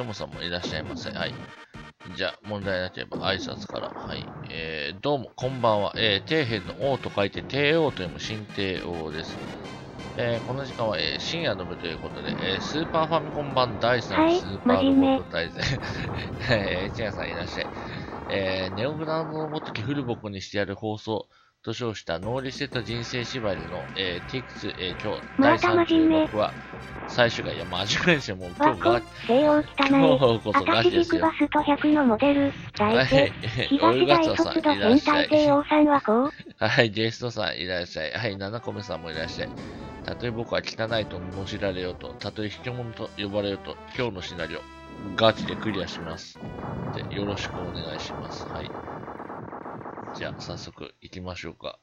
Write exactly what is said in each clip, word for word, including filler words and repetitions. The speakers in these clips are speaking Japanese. ジョモさんもいらっしゃいませ。はい。じゃあ、問題なければ挨拶から。はい。えー、どうも、こんばんは。えー、底辺の王と書いて、帝王と読む新帝王です。えー、この時間は、えー、深夜の部ということで、えー、スーパーファミコン版だいさんスーパーロボット大全。えー、ちやさんいらっしゃい。えー、ネオグランドのごとき古ぼこにしてやる放送と称した脳裏捨てた人生縛りの、えー、ティーエックス、えー、今日、だいさんじゅうろく話、最終回、いや、真面目ですよ、もう今日が、今日こそガチですよ。バスとひゃくのモデル、大手、東大卒と変態帝王さんはこう。はい、ゲストさんいらっしゃい。はい、七個目さんもいらっしゃい。たとえ僕は汚いとも知られようと、たとえ卑怯者と呼ばれようと、今日のシナリオ、ガチでクリアします。で、よろしくお願いします。はい。じゃあ、早速行きましょうか。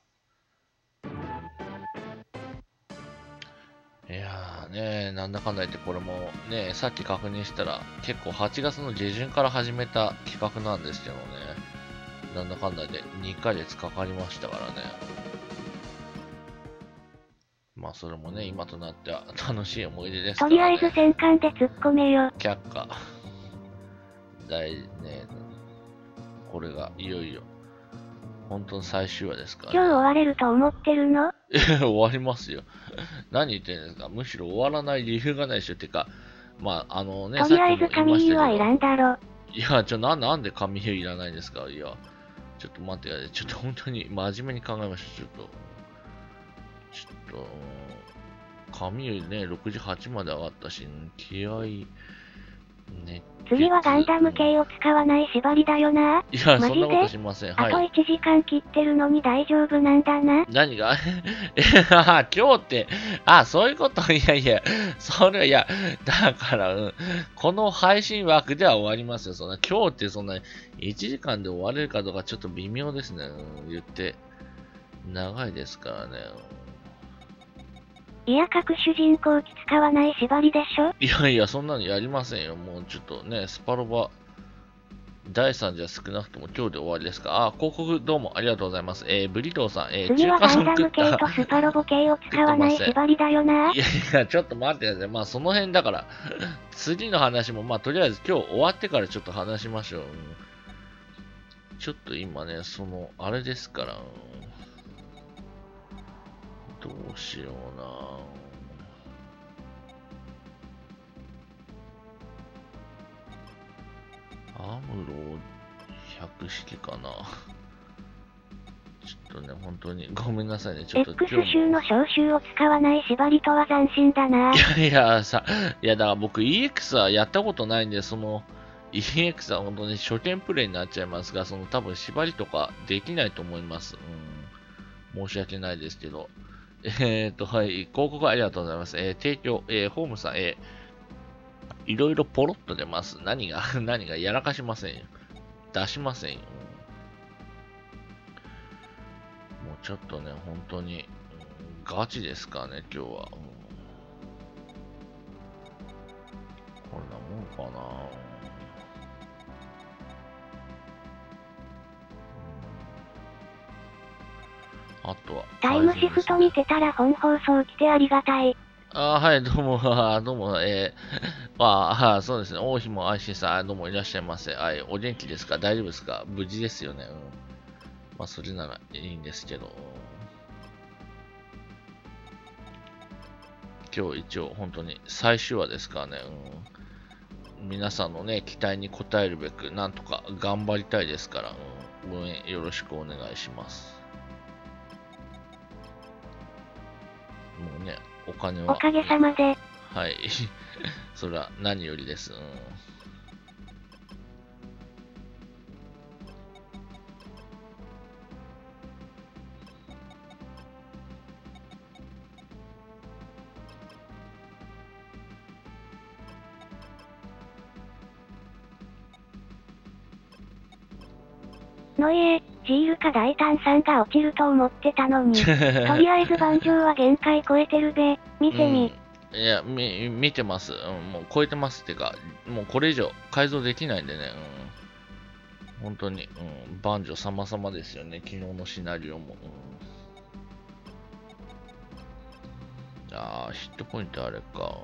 いやーねー、なんだかんだ言ってこれもね、さっき確認したら、結構はちがつの下旬から始めた企画なんですけどね。なんだかんだでにかげつかかりましたからね。まあそれもね、今となっては楽しい思い出ですから、ね。とりあえず戦艦で突っ込めよ。却下。大ね、これがいよいよ、本当の最終話ですから、ね。今日終われると思ってるの？終わりますよ。何言ってるんですか？むしろ終わらない理由がないでしょ。てか、まああのね、とりあえず紙湯はいらんだろ。いや、ちょ、な、なんで紙湯いらないんですか？いや、ちょっと待ってください。ちょっと本当に真面目に考えました。ちょっと。ちょっと、髪よりね、ろくじはちまで上がったし、気合い、ね。次はガンダム系を使わない縛りだよな。いや、そんなことしません。はい。あといちじかん切ってるのに大丈夫なんだな。何が今日って、あ、そういうこといやいや、それはいや、だから、うん、この配信枠では終わりますよ。そんな今日ってそんないちじかんで終われるかどうかちょっと微妙ですね。うん、言って、長いですからね。いや、各主人公機使わない縛りでしょ？いやいや、そんなのやりませんよ。もうちょっとね、スパロバ、だいさんじは少なくとも今日で終わりですか。あ、広告どうもありがとうございます。えー、ブリトーさん、えー、次はガンダム系とスパロボ系を使わない縛りだよな。いやいや、ちょっと待ってください。まあ、その辺だから、次の話も、まあ、とりあえず今日終わってからちょっと話しましょう。ちょっと今ね、その、あれですから、どうしようなぁ。アムロひゃく式かな。ちょっとね、本当にごめんなさいね。ちょっと X 州の召集を使わない縛りとは斬新だな。いやいやさ、いやだから僕 イーエックス はやったことないんで、その イーエックス は本当に初見プレイになっちゃいますが、その多分縛りとかできないと思います。うん、申し訳ないですけど。えっと、はい、広告ありがとうございます。えー、提供、えー、ホームさん、えー、いろいろポロッと出ます。何が、何が、やらかしませんよ。出しませんよ。もうちょっとね、本当に、ガチですからね、今日は。こんなもんかな。あとはタイムシフト見てたら本放送来てありがたい。あ、はい、どうも、どうも、えー、まあ、そうですね、王妃も愛しさん、どうもいらっしゃいませ。はい、お元気ですか？大丈夫ですか？無事ですよね。うん、まあ、それならいいんですけど。今日一応、本当に最終話ですからね。うん、皆さんのね、期待に応えるべく、なんとか頑張りたいですから、うん、応援よろしくお願いします。もうね、お金はおかげさまで、はい、それは何よりです、うん、のいえ、ジールか大胆さんが落ちると思ってたのに。とりあえず盤上は限界超えてるべ。見てみ。うん、いや、み、見てます。うん、もう超えてますってか、もうこれ以上改造できないんでね。うん、本当に、うん、盤上様々ですよね。昨日のシナリオも。うん、ああ、ヒットポイントあれか。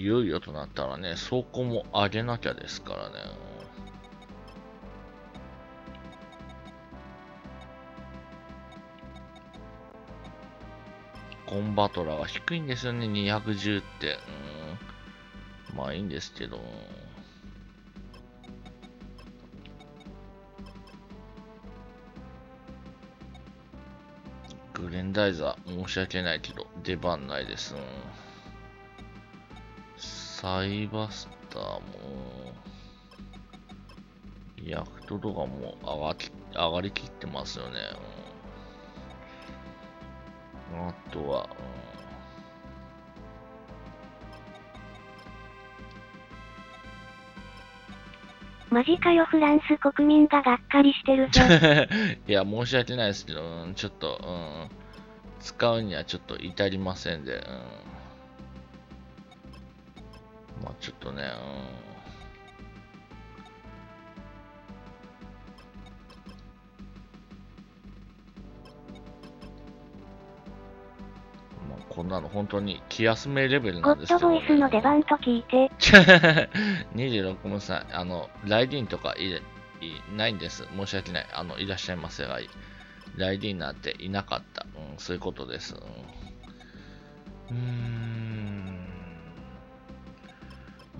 いよいよとなったらね、倉庫も上げなきゃですからね。コンバトラーは低いんですよね、にひゃくじゅうって。うん、まあいいんですけど。グレンダイザー、申し訳ないけど、出番ないです。うん、サイバスターも、ヤクトとかも上がき、上がりきってますよね。うん、あとは、うん、マジかよ、フランス国民ががっかりしてるぜ。いや、申し訳ないですけど、うん、ちょっと、うん、使うにはちょっと至りませんで、うん、まあちょっとね、うん、こんなの本当に気休めレベルなんですけど、ね、ゴッドボイスの出番と聞いて。にじゅうろくぶんさん、あの、ライディーンとかいいないんです。申し訳ない。あの、いらっしゃいませが、ライディーンなんていなかった。うん、そういうことです。うん、うーん。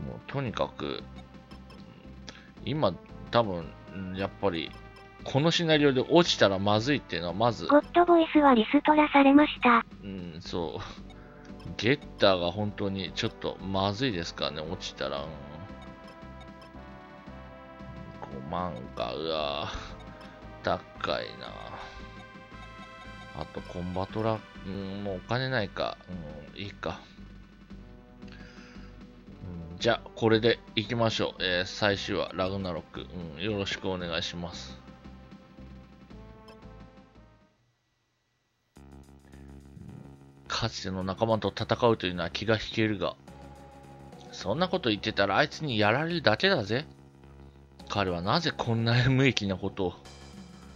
もう、とにかく、今、多分、やっぱり、このシナリオで落ちたらまずいっていうのはまず。ゴッドボイスはリストラされました。うん、そう。ゲッターが本当にちょっとまずいですからね、落ちたら。うん、ごまんか、うわぁ、高いな。あと、コンバトラ、うん、もうお金ないか、うん、いいか。うん、じゃあ、これでいきましょう。えー、最終話、ラグナロック、うん。よろしくお願いします。かつての仲間と戦うというのは気が引けるが、そんなこと言ってたらあいつにやられるだけだぜ。彼はなぜこんな無益なことを。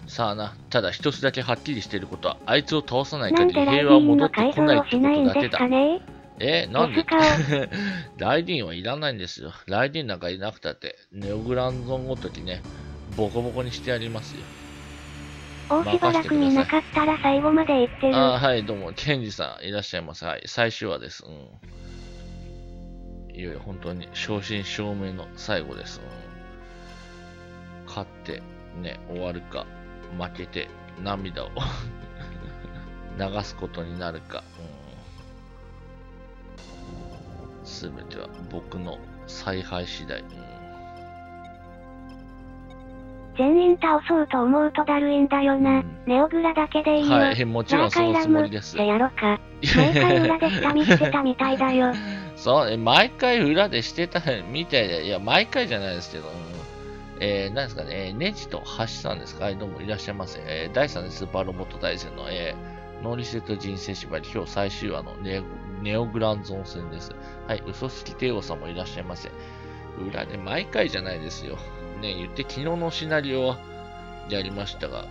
さあな、ただ一つだけはっきりしていることは、あいつを倒さない限り平和は戻ってこないってことだけだ。え、なんでライディーンはいらないんですよ。ライディーンなんかいなくたって、ネオグランゾンごときね、ボコボコにしてやりますよ。大しばらく見なかったら最後まで言ってる。あ、はい、どうも、ケンジさん、いらっしゃいます。はい、最終話です。うん。いよいよ本当に正真正銘の最後です。うん、勝って、ね、終わるか、負けて、涙を流すことになるか。すべ、うん、ては僕の采配次第。うん、全員倒そうと思うとだるいんだよな。うん、ネオグラだけでいいよ。はい、もちろんそうのつもりです。毎回ラムってやろか。毎回裏で下見してたみたいだよ。そうね、毎回裏でしてたみたいで、いや、毎回じゃないですけど、えー、なんですかね、ネジと橋さんですか。はい、どうもいらっしゃいませ。えー、だいさんスーパーロボット大戦の、えー、ノーリセット人生縛り、今日最終話のネオ、ネオグランゾン戦です。はい、嘘つき帝王さんもいらっしゃいませ。裏で毎回じゃないですよ。ね、言って昨日のシナリオはやりましたが、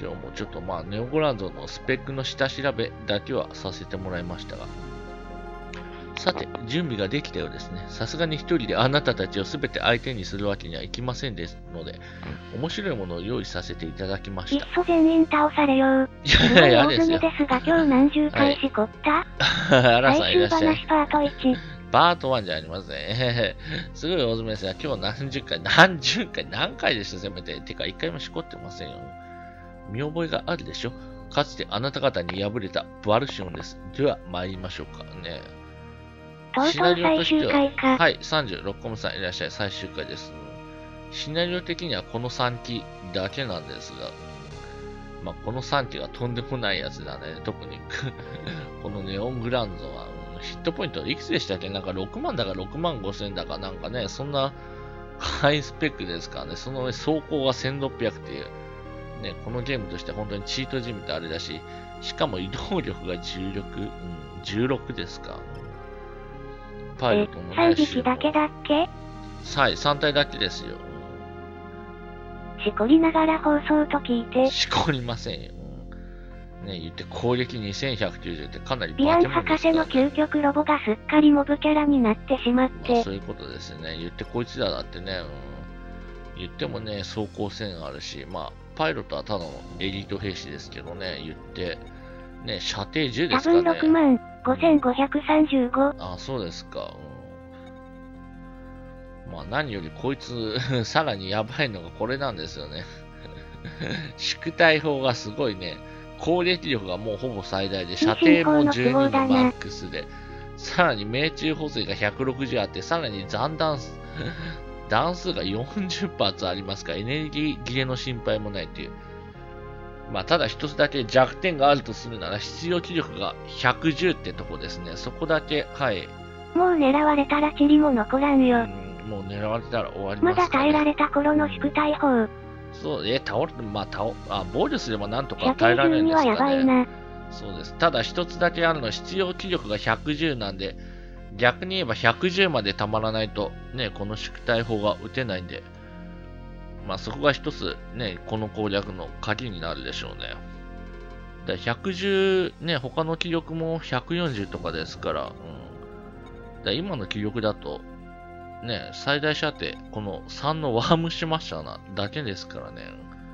今日もちょっとまあネオゴランゾンのスペックの下調べだけはさせてもらいましたが、さて準備ができたようですね。さすがに一人であなたたちを全て相手にするわけにはいきませんですので、面白いものを用意させていただきました。いっそ全員倒されよう。いやいやですよ。ですが今日何十回しこった。あらさんいらっしゃい。パートいち。パートいちじゃありません、ね。すごい大詰めですが、今日何十回、何十回、何回でした、せめて。てか、一回もしこってませんよ。見覚えがあるでしょ。かつてあなた方に敗れたバルシオンです。では、参りましょうかね。シナリオとしては、はい、さんじゅうろっこめさんいらっしゃい、最終回です。シナリオ的にはこのさんきだけなんですが、まあ、このさんきがとんでもないやつだね。特に、このネオングランゾは、ヒットポイントいくつでしたっけ？なんかろくまんだかろくまんごせんだかなんかね、そんなハイスペックですからね、その上走行がせんろっぴゃくっていう、ね、このゲームとして本当にチートじみたあれだし、しかも移動力がじゅうろく、うん、じゅうろくですか。パイロットもね、さんびきだけだっけ？はい、さんたいだけですよ。しこりながら放送と聞いて。しこりませんよ。ね、言って攻撃にせんひゃくきゅうじゅうってかなりバーテンマンですか。ビアン博士の究極ロボがすっかりモブキャラになってしまって、まあ、そういうことですね。言ってこいつらだってね、うん、言ってもね装甲戦あるし、まあパイロットはただのエリート兵士ですけどね、言ってね射程じゅうですかね。多分ろくまんごせんごひゃくさんじゅうご。あ、そうですか。うん、まあ何よりこいつさらにやばいのがこれなんですよね。宿題法がすごいね。攻撃力がもうほぼ最大で、射程もじゅうにのマックスで、さらに命中補正がひゃくろくじゅうあって、さらに残弾数、弾数がよんじゅう発ありますから、エネルギー切れの心配もないという。まあ、ただ一つだけ弱点があるとするなら、必要気力がひゃくじゅうってとこですね。そこだけ、はい。もう狙われたらチリも残らんよ。うん、もう狙われたら終わりますからね。まだ耐えられた頃の宿題法。そうえ倒れて、まあ、倒あ防御すればなんとか耐えられるんですかね。そうです。ただ一つだけあるのは必要気力がひゃくじゅうなんで、逆に言えばひゃくじゅうまでたまらないと、ね、この宿題砲が打てないんで、まあ、そこが一つ、ね、この攻略の鍵になるでしょうね。だからひゃくじゅう、ね、他の気力もひゃくよんじゅうとかですから、うん、だから今の気力だとね、最大射程、このさんのワームしましたな、だけですからね。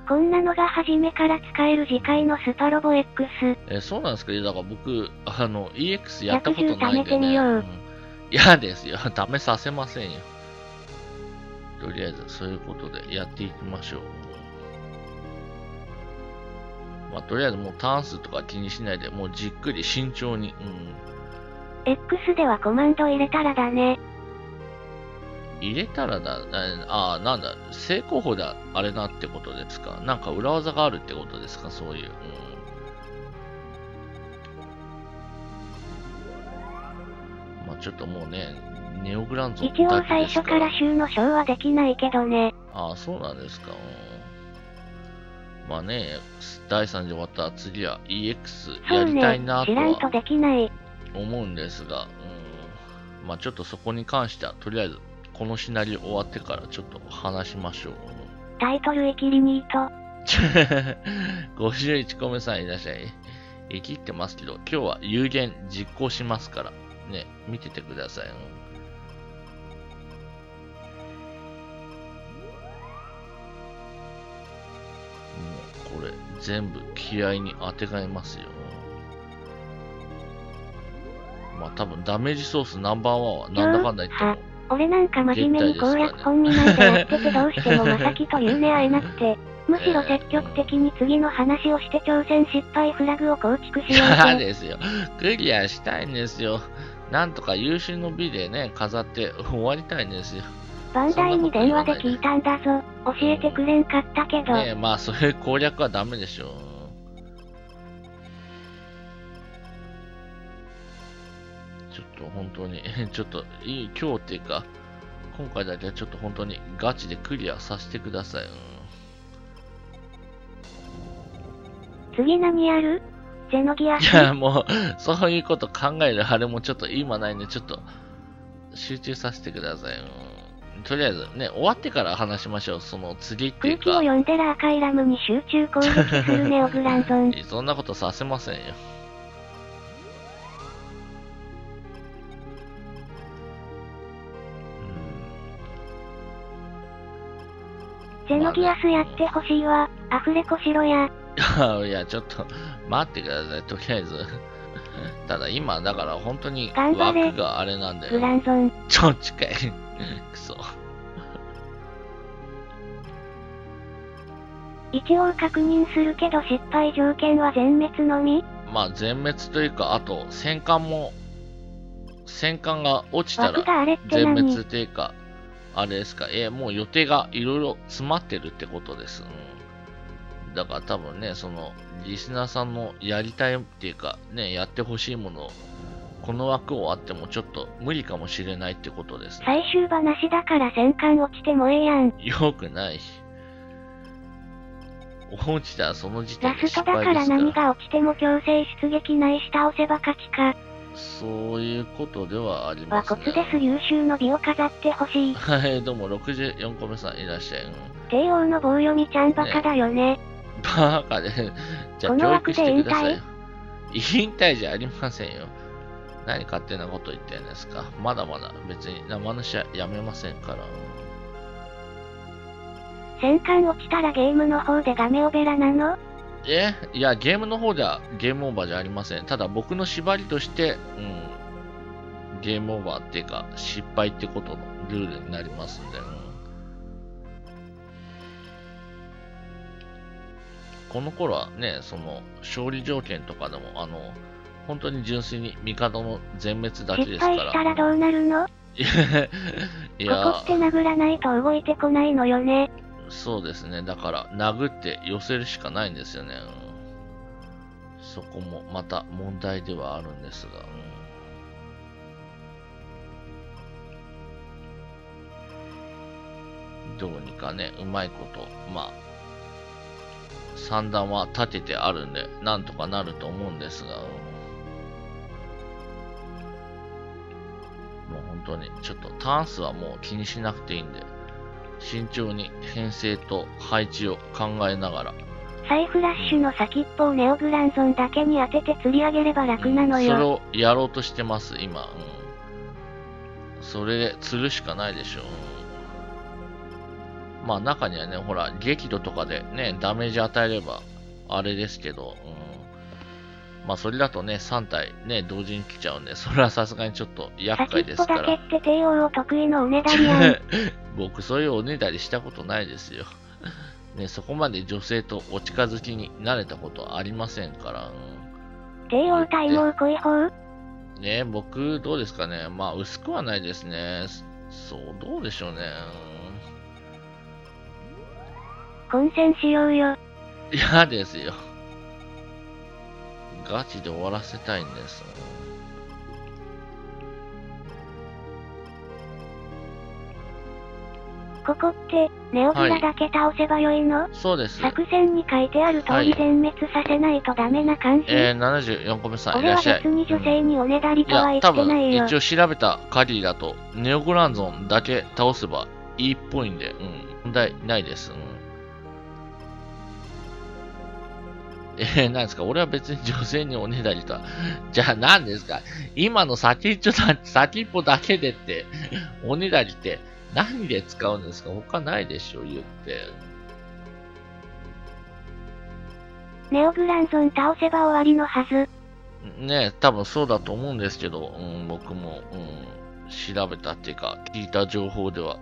こんなのが初めから使える次回のスパロボ エックス。え、そうなんですけど、だから僕、あの、イーエックス やったことないんでね。嫌、うん、ですよ。試させませんよ。とりあえず、そういうことでやっていきましょう。まあ、とりあえずもうターン数とか気にしないで、もうじっくり慎重に。うん、エックス ではコマンド入れたらだね。入れたらだ、ああ、なんだ、正攻法であれなってことですか。なんか裏技があるってことですか、そういう。うん、まあちょっともうね、ネオグランゾンだけですから。一応最初から週の章はできないけどね。ああ、そうなんですか。うん、まあね、だいさん次終わったら次は イーエックス やりたいなとは思うんですが、うん、まあちょっとそこに関しては、とりあえず、このシナリオ終わってからちょっと話しましょう。タイトルイキリニート。ごじゅういち個目さんいらっしゃい。イキってますけど、今日は有限実行しますから、ね、見ててください。もうこれ、全部気合に当てがいますよ。まあ多分ダメージソースナンバーワンはなんだかんだ言っても。俺なんか真面目に攻略本になんてやっててどうしてもまさきとゆうね会えなくて、むしろ積極的に次の話をして挑戦失敗フラグを構築しようと。そうですよ。クリアしたいんですよ。なんとか優秀の美でね、飾って終わりたいんですよ。バンダイに電話で聞いたんだぞ。教えてくれんかったけど。ねえ、まあそういう攻略はダメでしょう。ちょっと本当に、ちょっといい、今日っていうか、今回だけはちょっと本当にガチでクリアさせてください。うん、次何やる？ゼノギア。いや、もう、そういうこと考えるあれもちょっと今ないんで、ちょっと集中させてください。うん、とりあえずね、終わってから話しましょう。その次っていうか。空気を読んでら赤いラムに集中攻撃するネオグランゾン。そんなことさせませんよ。ゼノギアスやってほしいわ、アフレコしろや。いや、ちょっと待ってください、とりあえず。ただ今、だから本当に枠があれなんだよ。グランゾン。ちょ、近い。くそ。一応確認するけど失敗条件は全滅のみ？まあ全滅というか、あと戦艦も、戦艦が落ちたら全滅というか、あれですか、えー、もう予定がいろいろ詰まってるってことです。うん、だから多分ね、その、リスナーさんのやりたいっていうか、ね、やってほしいものを、この枠をあってもちょっと無理かもしれないってことです、ね。最終話だから戦艦落ちてもええやん。よくないし。落ちたらその時点で失敗ですから。ラストだから何が落ちても強制出撃ない下押せば勝ちか。そういうことではありますね。和骨です。優秀の美を飾ってほしい。はい、どうもろくじゅうよん個目さんいらっしゃい。帝王の棒読みちゃんバカだよね。バカで。じゃあ、教育してくださいよ。引退じゃありませんよ。何勝手なこと言ってんですか。まだまだ別に生主はやめませんから。戦艦落ちたらゲームの方でダメオベラなの？え、いや、ゲームの方ではゲームオーバーじゃありません。ただ僕の縛りとして、うん、ゲームオーバーっていうか失敗ってことのルールになりますんで、うん、この頃はね、その勝利条件とかでもあの本当に純粋に帝の全滅だけですから。失敗したらどうなるの？いや、ここって殴らないと動いてこないのよね。そうですね。だから殴って寄せるしかないんですよね。うん、そこもまた問題ではあるんですが、うん、どうにかね、うまいことまあ三段は立ててあるんでなんとかなると思うんですが、うん、もう本当にちょっとターン数はもう気にしなくていいんで。慎重に編成と配置を考えながらサイフラッシュの先っぽをネオグランゾンだけに当てて釣り上げれば楽なのよ、うん、それをやろうとしてます今、うん、それで釣るしかないでしょう、うん、まあ中にはねほら激怒とかでねダメージ与えればあれですけど、うん、まあそれだとねさん体ね同時に来ちゃうんでそれはさすがにちょっと厄介ですから。先っぽだけって帝王を得意のおねだりやん。僕そういうおねだりしたことないですよ。ね、そこまで女性とお近づきになれたことはありませんから。帝王対王恋法？ね、僕どうですかね。まあ薄くはないですね。そう、どうでしょうね。混戦しようよ。嫌ですよ。ガチで終わらせたいんです。ここって、ネオビラだけ倒せばよいの？はい、そうです。作戦に書いてある通り全滅させないとダメな感じ？えー、ななじゅうよんこめさん、いらっしゃい。俺は別に女性におねだりとは言ってないよ。いや、多分、一応調べた限りだと、ネオグランゾンだけ倒せばいいっぽいんで、うん、問題ないです。うん、えー、なんですか？俺は別に女性におねだりとは。じゃあ何ですか？今の先っちょだ、先っぽだけでって、おねだりって、何で使うんですか？他ないでしょ、言って。ネオグランゾン倒せば終わりのはず。ねえ、多分そうだと思うんですけど、うん、僕も、うん、調べたっていうか、聞いた情報では、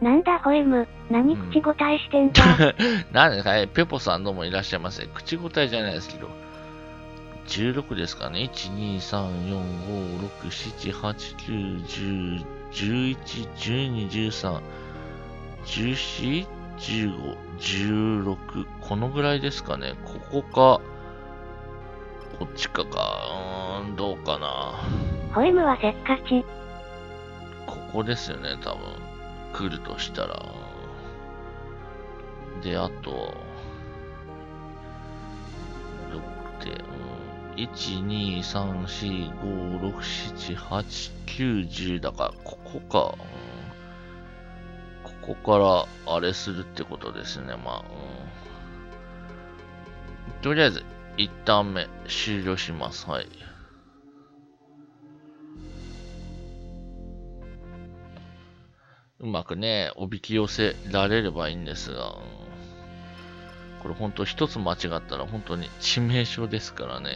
うん。なんだ、ホエム、何口答えしてんだ。何ですかね、ペポさんどうもいらっしゃいませ。口答えじゃないですけど。じゅうろくですかね。いち、に、さん、よん、ご、ろく、なな、はち、きゅう、じゅう、じゅういち、じゅうに、じゅうさん、じゅうよん、じゅうご、じゅうろく。このぐらいですかね。ここか、こっちかか。うーん、どうかな。ホエムはせっかち。ここですよね、多分。来るとしたら。で、あと、いち、に、さん、よん、ご、ろく、なな、はち、きゅう、じゅうだからここか、うん、ここからあれするってことですね。まあ、うん、とりあえずいちターン目終了します。はい、うまくねおびき寄せられればいいんですが、うん、これ本当一つ間違ったら本当に致命傷ですからね、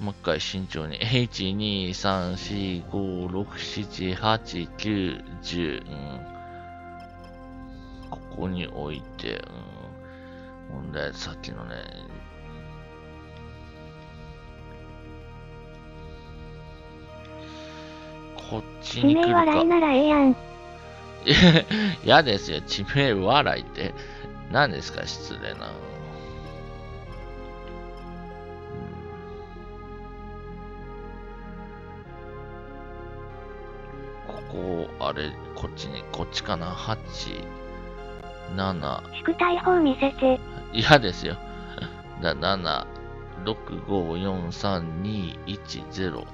うん、もう一回慎重に いち、に、さん、よん、ご、ろく、なな、はち、きゅう、じゅう、うん、ここに置いて、うん、問題さっきのねこっちに来るか。地名笑いならええやん。嫌ですよ、地名笑いって。何ですか、失礼な。ここ、あれ、こっちに、こっちかな、はち、なな。宿題法見せて。嫌ですよ。だなな、ろく、ご、よん、さん、に、いち、ゼロ。うん、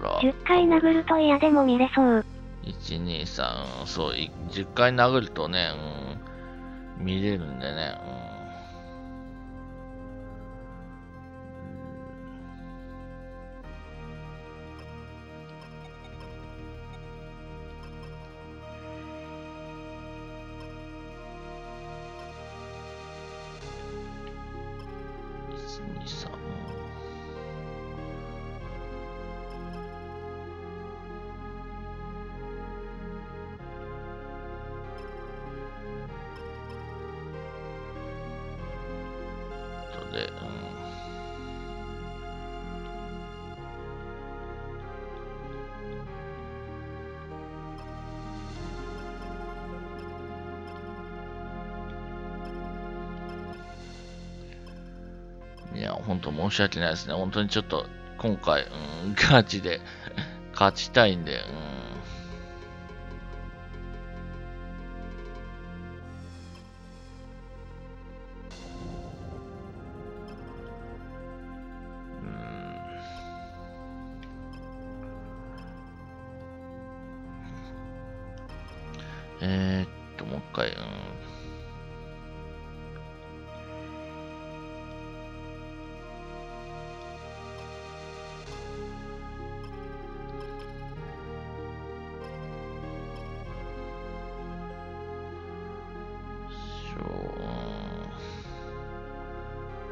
から。じゅっかい殴ると嫌でも見れそう。いち、に、さん、そう、じゅっかい殴るとね、うん、見れるんでね。いや、本当申し訳ないですね。本当にちょっと、今回、うん、ガチで、勝ちたいんで、うん。うん。えー、っと、もう一回、うん。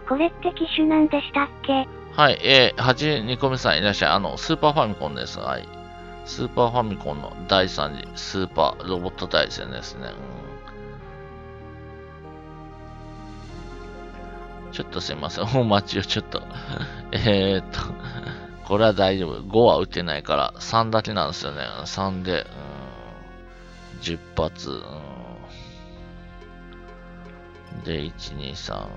これって機種なんでしたっけ？はい、えー、はちにこめさんいらっしゃい。あの、スーパーファミコンです。はい。スーパーファミコンのだいさん次、スーパーロボット対戦ですね。うん、ちょっとすいません。お待ちをちょっと。えーっと、これは大丈夫。ごは打てないから、さんだけなんですよね。さんで、うん、じゅっ発、うん。で、いち、に、さん。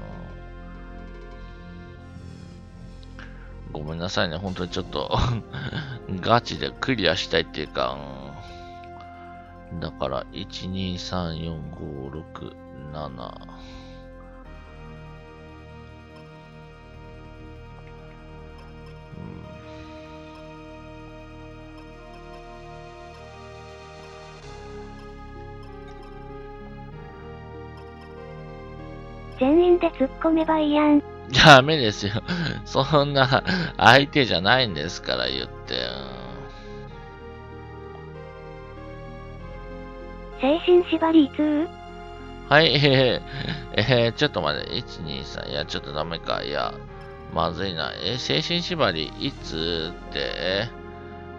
ごめんなさいね、本当にちょっと、ガチでクリアしたいっていうか、うん、だから、いち、に、さん、よん、ご、ろく、なな。全員で突っ込めばいいやん。ダメですよ。そんな相手じゃないんですから言って。精神縛りにはい、えーえー、ちょっと待って、いち、に、さん、いや、ちょっとダメか、いや、まずいな、えー、精神縛りいつって、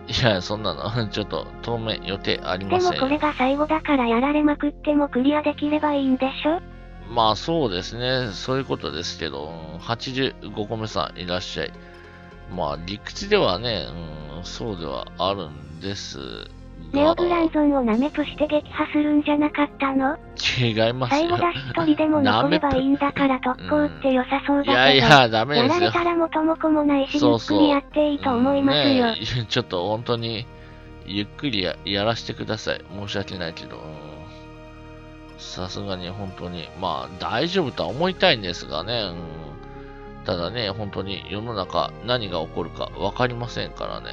いや、そんなの、ちょっと当面予定ありませんよ。でもこれが最後だからやられまくってもクリアできればいいんでしょ？まあそうですね、そういうことですけど、はちじゅうごこめさんいらっしゃい。まあ理屈ではね、うん、そうではあるんですが。ネオブランゾンをナメプして撃破するんじゃなかったの？違いますよ。最後だし一人でも残ればいいんだから特攻って良さそうだけど、うん、いやいや、ダメですよ。やられたら元も子もないし、ゆっくりやっていいと思いますよ。そうそう、ね、ちょっと本当に、ゆっくり や, やらせてください。申し訳ないけど。さすがに本当に、まあ大丈夫とは思いたいんですがね、うん、ただね、本当に世の中何が起こるか分かりませんからね。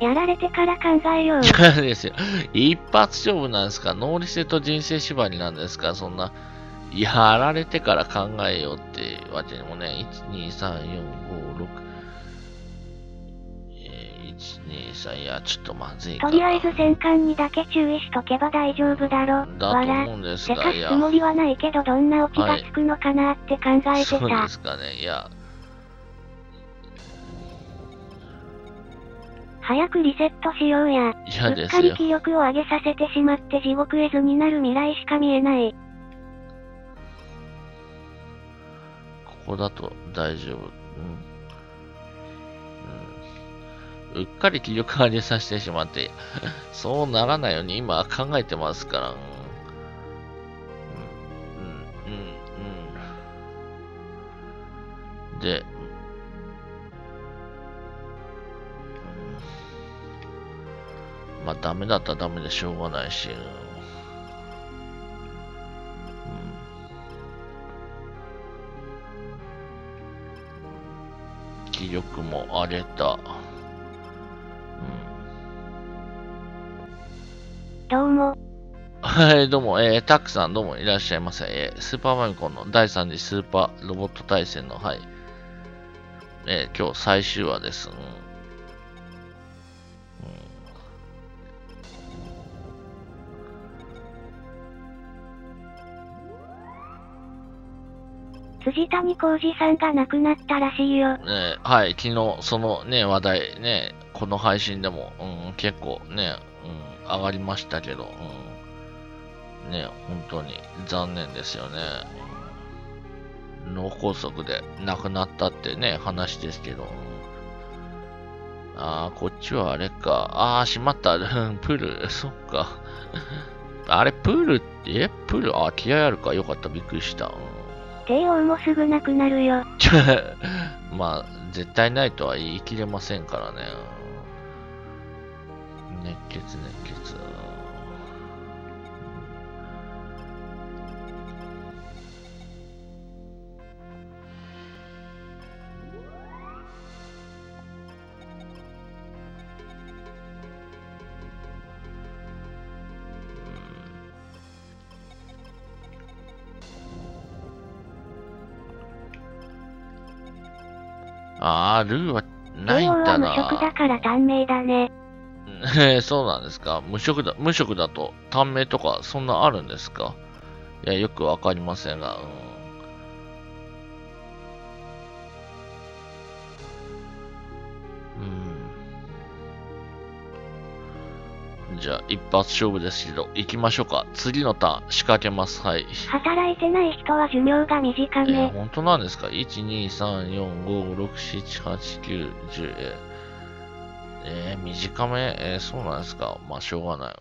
うん、やられてから考えよう。ですよ。一発勝負なんですか、ノーリセと人生縛りなんですか、そんな。やられてから考えようってわけにもね、いち、に、さん、よん、ご、ろく、えー、いち、に、さん、いや、ちょっとまずいかな。とりあえず戦艦にだけ注意しとけば大丈夫だろ。だと思うんですが、せかすつもりはないけど、どんなオチがつくのかなって考えてた。はい、そうですかね、いや。早くリセットしようや。いやですよ。うっかり記憶を上げさせてしまって地獄絵図になる未来しか見えない。ここだと大丈夫、うんうん。うっかり気力上げさせてしまって、そうならないように今考えてますから。うんうんうんうん、で、うん、まあダメだったらダメでしょうがないし。うん気力も荒れた。うん、どうも。はい、どうも、えー、タックさん、どうもいらっしゃいませ。えー、スーパーファミコンのだいさん次スーパーロボット対戦の、はい。えー、今日最終話です。うん辻谷浩二さんが亡くなったらしいよ。ね、はい、昨日、そのね、話題ね、この配信でも、うん、結構ね、うん、上がりましたけど、うん、ね、本当に残念ですよね。脳梗塞で亡くなったってね、話ですけど、うん、ああ、こっちはあれか、ああ、しまった、プール、そっか。あれ、プールって、え、プール、あ、気合あるか、よかった、びっくりした。うん帝王もすぐなくなるよ。まあ絶対ないとは言い切れませんからね。熱血熱血。ああ、ルーはないんだな。無職だから短命だね。えそうなんですか。無職だ、無職だと短命とかそんなあるんですか。いや、よくわかりませんが。うんじゃあ一発勝負ですけど行きましょうか。次のターン仕掛けます。はい、働いてない人は寿命が短め。えー、本当なんですか。いちにさんよんごろくしちはちきゅうじゅうえー、短め。えー、そうなんですか。まあしょうがない、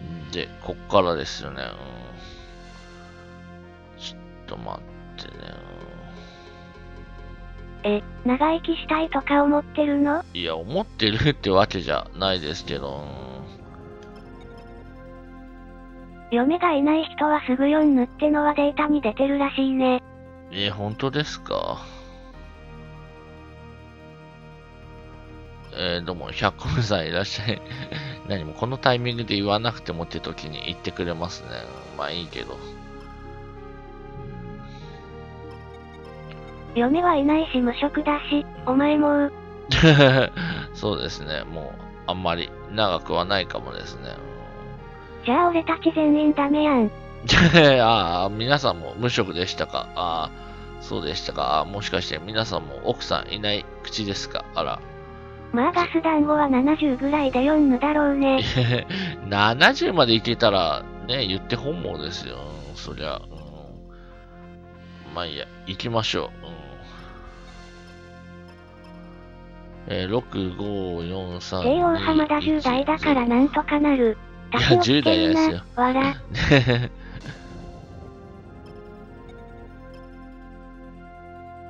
うんで、こっからですよね。うん、ちょっと待ってえ、長生きしたいとか思ってるの？いや、思ってるってわけじゃないですけど。嫁がいない人はすぐよん塗ってのはデータに出てるらしいね。え、本当ですか。えー、どうも、ひゃっこめさんいらっしゃい。何もこのタイミングで言わなくてもって時に言ってくれますね。まあいいけど。嫁はいないし無職だし、お前もう。そうですね、もうあんまり長くはないかもですね。じゃあ俺たち全員ダメやん。ああ、皆さんも無職でしたか。ああ、そうでしたか。あ、もしかして皆さんも奥さんいない口ですか。あら。まあガス団子はななじゅうぐらいでよんぬだろうね。ななじゅうまでいけたらね、言って本望ですよ。そりゃ。うん、まあいいや、行きましょう。うんえー、ろくごよんさん。帝王浜田じゅう代だからなんとかなる。いや、じゅう代ですよ。笑。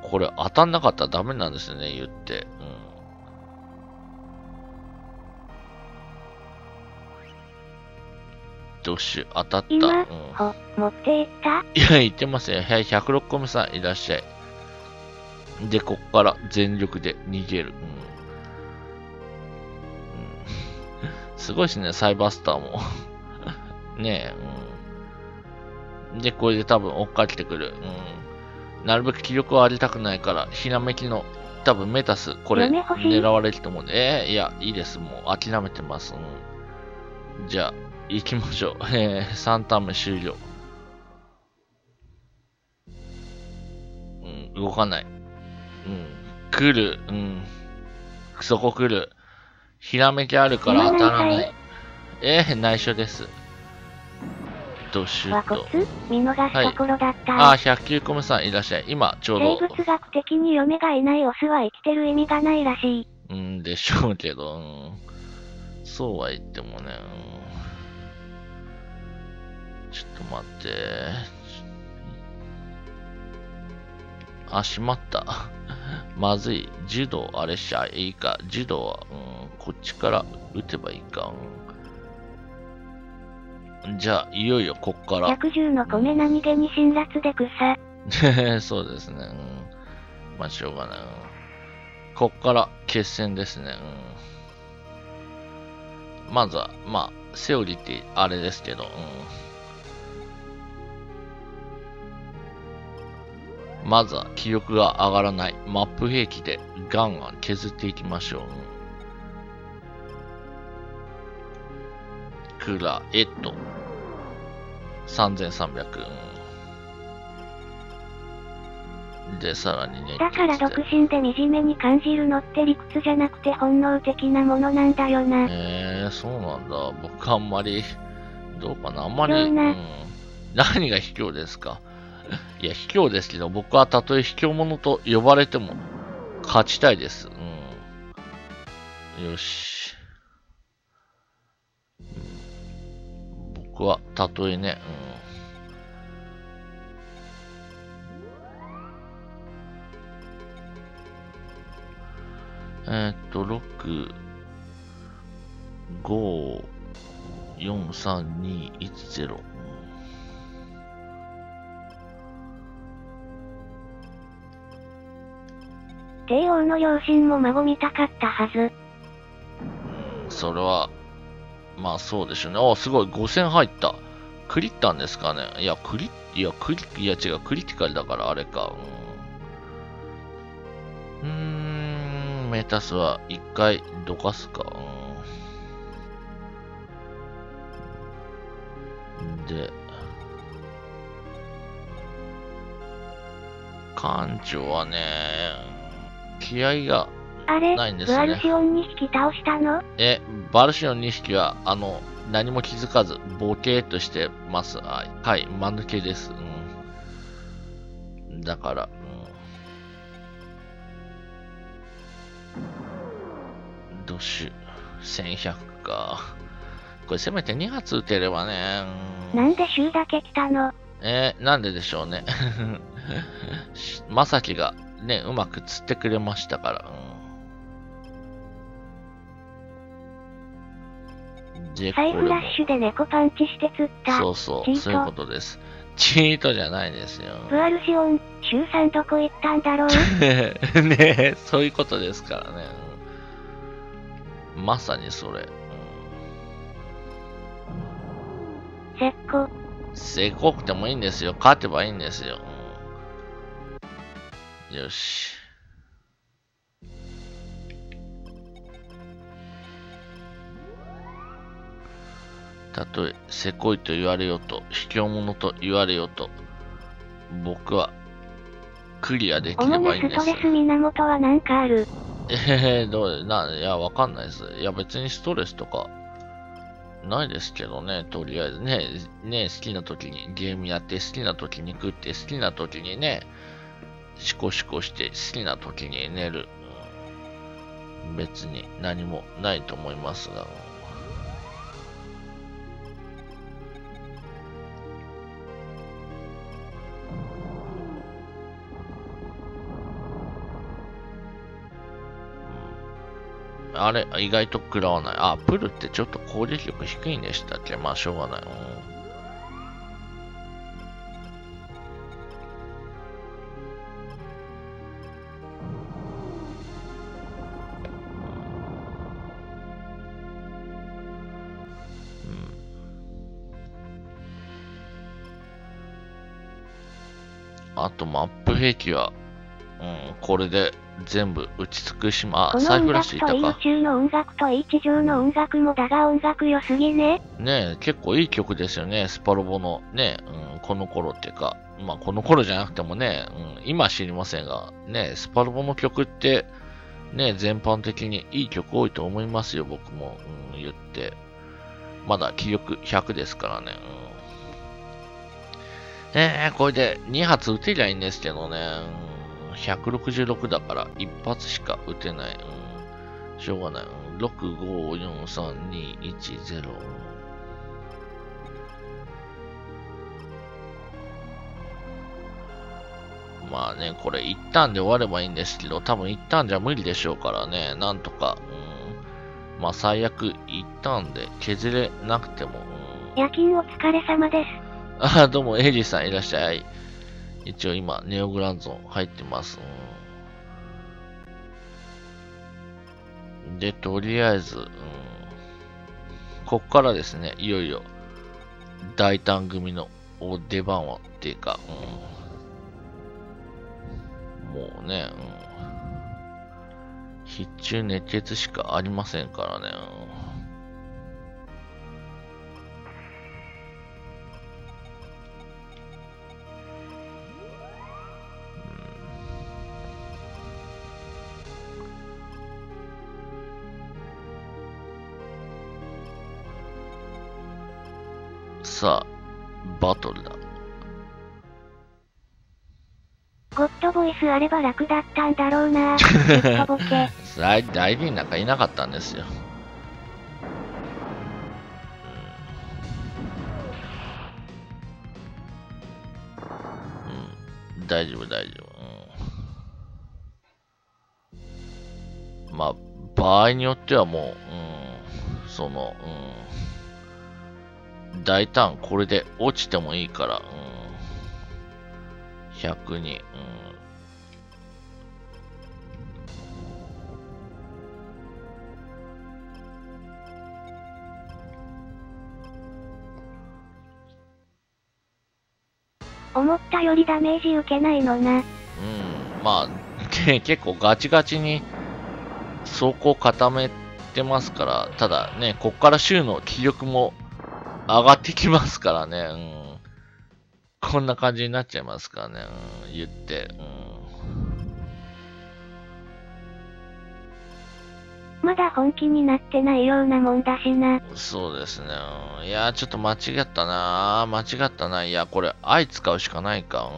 これ当たんなかったらダメなんですね、言って。うん、どし、当たった。今、うん、ほ、持っていった？いや、言ってますよ。はい、ひゃくろっこめさんいらっしゃい。で、こっから全力で逃げる。うんうん、すごいですね、サイバースターも。ねえ、うん。で、これで多分追っかけてくる。うん、なるべく気力を上げたくないから、ひらめきの、多分メタス、これ狙われると思うんで、えー、いや、いいです。もう諦めてます。うん、じゃあ、行きましょう。えー、さんターン目終了。うん、動かない。うん、来る、うん、そこ来る。ひらめきあるから当たらない。えー、内緒です。とシュート。見逃した頃だった。はい、ああ、ひゃくきゅうこめさんいらっしゃい。今、ちょうど。生物学的に嫁がいないオスは生きてる意味がないらしい。うんでしょうけど、うん、そうは言ってもね、うん、ちょっと待って。あ、しまった。まずい。柔道、あれしゃいいか。柔道は、うん、こっちから打てばいいか。じゃあ、いよいよこっから。ひゃくじゅうの米何気に辛辣で草。そうですね。うん、まあ、しょうがない。こっから決戦ですね。うん、まずは、まあ、セオリーってあれですけど、うん、まずは気力が上がらないマップ兵器でガンガン削っていきましょう。うんクラエットさんぜんさんびゃくでさらにねだから独身で惨めに感じるのって理屈じゃなくて本能的なものなんだよな。えー、そうなんだ。僕あんまりどうかなあんまり、うん、何が卑怯ですか。いや卑怯ですけど僕はたとえ卑怯者と呼ばれても勝ちたいです、うん、よし僕はたとえね、うん、えー、っとろくごよんさんにいちゼロ帝王の両親も孫見たかったはず。それはまあそうでしょうね。あ、すごい、ごせん入った。クリったんですかね。いや、クリ、いや、クリ、いや違う、クリティカルだからあれか。うーん、メタスは一回どかすか。で、艦長はね、気合が、あれないんですね、バルシオンにひき倒したの？え、バルシオンにひきは、あの、何も気づかず、ボケーっとしてます。はい、はい、間抜けです。うん、だから、うん、ドッシュ、せんひゃくか。これ、せめてに発撃てればね。うん、なんで州だけ来たの？えー、なんででしょうね。まさきが、ね、うまく釣ってくれましたから。うん再フラッシュで猫パンチして釣った。そうそう、そういうことです。チートじゃないですよ。ブアルシオン、周さんどこ行ったんだろう。ねえ、そういうことですからね。まさにそれ。せっこ。せっこくてもいいんですよ。勝てばいいんですよ。よし。たとえせこいと言われようと卑怯者と言われようと僕はクリアできればいいんです。主にストレス源は何かある？えー、どうな、いやわかんないです。いや別にストレスとかないですけどね。とりあえずねね好きな時にゲームやって好きな時に食って好きな時にねシコシコして好きな時に寝る、うん、別に何もないと思いますが。あれ、意外と食らわない。あ、プルってちょっと攻撃力低いんでしたっけ？まあ、しょうがない。うん。あと、マップ兵器は、うん、これで、全部打ち尽くしま、あ、サイフラッシュいたか。宇宙の音楽と地上の音楽もだが音楽良すぎね。ねえ、結構いい曲ですよね、スパロボのね、うん、この頃っていうか、まあこの頃じゃなくてもね、うん、今知りませんが、ねえ、スパロボの曲って、ね、全般的にいい曲多いと思いますよ、僕も、うん、言って。まだ気力ひゃくですからね。うん、えー、これでに発撃てりゃいいんですけどね。うんひゃくろくじゅうろくだから一発しか打てない。うん、しょうがない。ろくごよんさんにいちゼロ。まあね、これ一旦で終わればいいんですけど、多分一旦じゃ無理でしょうからね、なんとか、うん、まあ最悪一旦で削れなくても、うん夜勤お疲れ様です。あ、どうも、エイジさんいらっしゃい。一応今、ネオグランゾン入ってます。で、とりあえず、うん、こっからですね、いよいよ、大胆組の出番はっていうか、うん、もうね、うん、必中熱血しかありませんからね、うん、さあバトルだ。ゴッドボイスあれば楽だったんだろうな。代理なんかいなかったんですよ。うん、うん、大丈夫大丈夫、うん、まあ場合によってはもう、うん、その、うん大胆これで落ちてもいいから、うん、ひゃくに、うん、思ったよりダメージ受けないのな。うん、まあ結構ガチガチに走行固めてますから。ただね、こっから週の気力も上がってきますからね、うん、こんな感じになっちゃいますからね、うん、言って、うん、まだ本気になってないようなもんだしな。そうですね、うん、いやーちょっと間違ったな、間違ったな。いやこれ愛使うしかないか、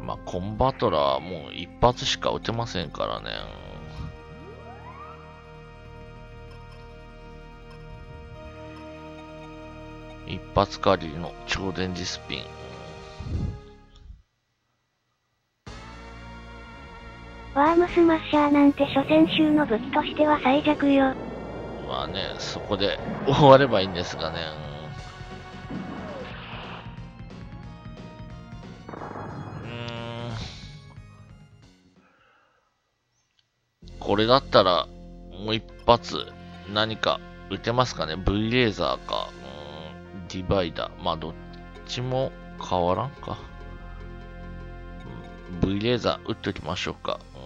うんまあ、コンバトラーもう一発しか打てませんからね。一発狩りの超電磁スピン。ワームスマッシャーなんて所詮衆の武器としては最弱よ。まあね、そこで終わればいいんですがね。これだったらもう一発何か打てますかね。 V レーザーか、うん、ディバイダー。まあどっちも変わらんか、うん、V レーザー打っておきましょうか、う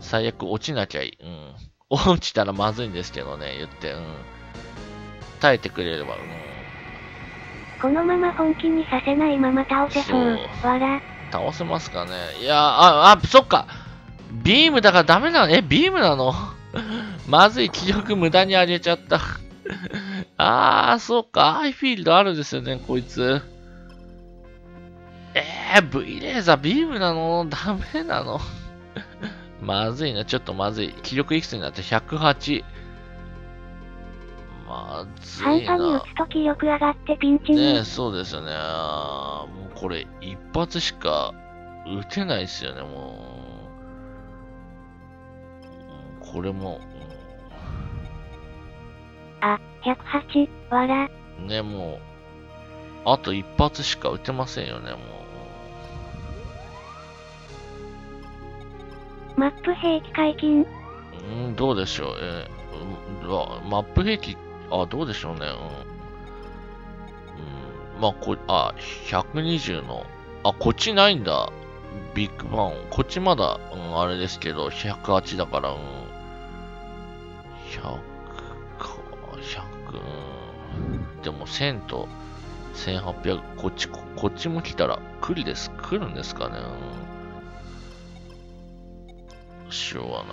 ん、最悪落ちなきゃいい、うん、落ちたらまずいんですけどね、言って、うん、耐えてくれれば、うん、このまま本気にさせないまま倒せそう。笑倒せますかね。いやー、ああそっかビームだからダメなの。え、ビームなのまずい、気力無駄に上げちゃったああ、そうか。アイフィールドあるんですよね、こいつ。えー、V レーザービームなの、ダメなのまずいな、ちょっとまずい。気力いくつになってひゃくはち。まずいな。半端に打つと気力上がってピンチに。ねえ、そうですよね。もうこれ、一発しか打てないですよね、もう。これも、うん、あ、ひゃくはち、わら。ね、もう、あと一発しか撃てませんよね、もう。マップ兵器解禁。うん、どうでしょう。えー、うん、マップ兵器、あ、どうでしょうね。うん。うん、まあ、こ、あ、ひゃくにじゅうの、あ、こっちないんだ。ビッグバン。こっちまだ、うん、あれですけど、ひゃくはちだから、うん。ひゃくか、ひゃく。でもせんとせんはっぴゃく、こっち、こ, こっちも来たら来るです、来るんですかね。しょうがない。